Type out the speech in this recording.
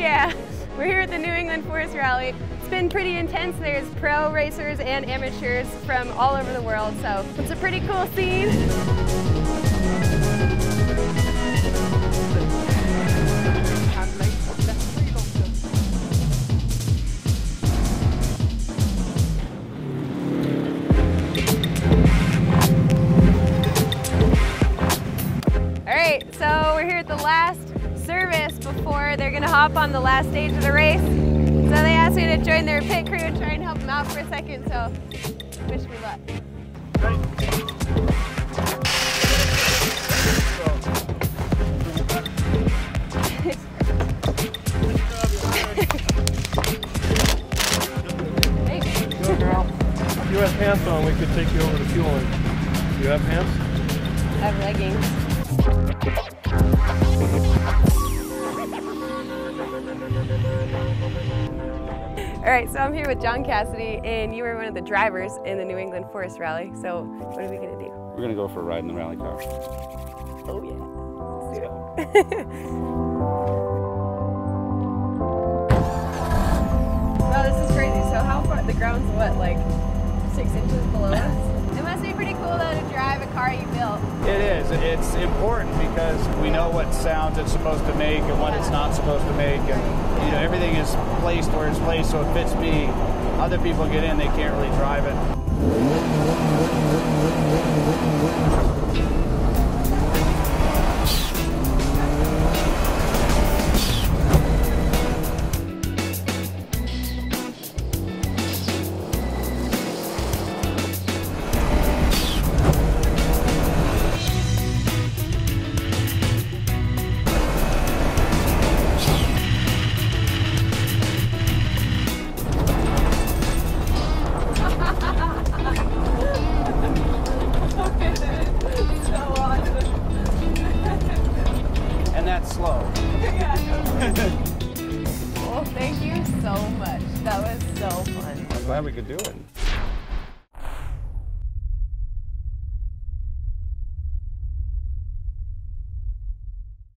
Yeah, we're here at the New England Forest Rally. It's been pretty intense. There's pro racers and amateurs from all over the world, so it's a pretty cool scene. Alright, so we're here at the last service before they're going to hop on the last stage of the race. So they asked me to join their pit crew and try and help them out for a second, so wish me luck. Thanks. Go, girl. If you have pants on, we could take you over to fueling. Do you have pants? I have leggings. Alright, so I'm here with John Cassidy, and you were one of the drivers in the New England Forest Rally. So what are we going to do? We're going to go for a ride in the rally car. Oh yeah, let's do it. Wow, this is crazy. So how far, the ground's what, like 6 inches below us? It must be pretty cool though to drive a car you built. It is. It's important because we know what sounds it's supposed to make and what it's not supposed to make, and you know everything is placed where it's placed so it fits me. Other people get in, they can't really drive it. Well, thank you so much. That was so fun. I'm glad we could do it.